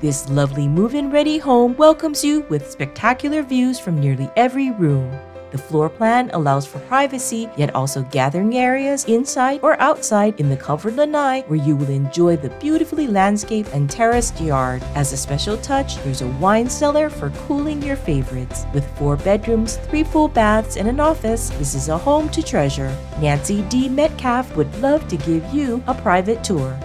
This lovely move-in ready home welcomes you with spectacular views from nearly every room. The floor plan allows for privacy, yet also gathering areas inside or outside in the covered lanai where you will enjoy the beautifully landscaped and terraced yard. As a special touch, there's a wine cellar for cooling your favorites. With 4 bedrooms, 3 full baths, and an office, this is a home to treasure. Nancy D. Metcalf would love to give you a private tour.